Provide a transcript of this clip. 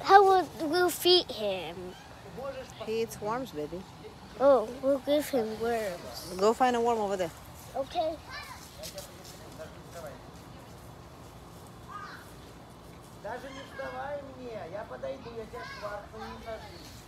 How will we feed him? He eats worms, baby. Oh, we'll give him worms. Go find a worm over there. Okay. Даже не вставай мне, я подойду, я тебя шваркну, не ложись.